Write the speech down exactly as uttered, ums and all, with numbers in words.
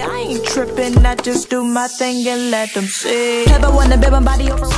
yeah, I ain't tripping, I just do my thing and let them see. Have I wanna build my body over?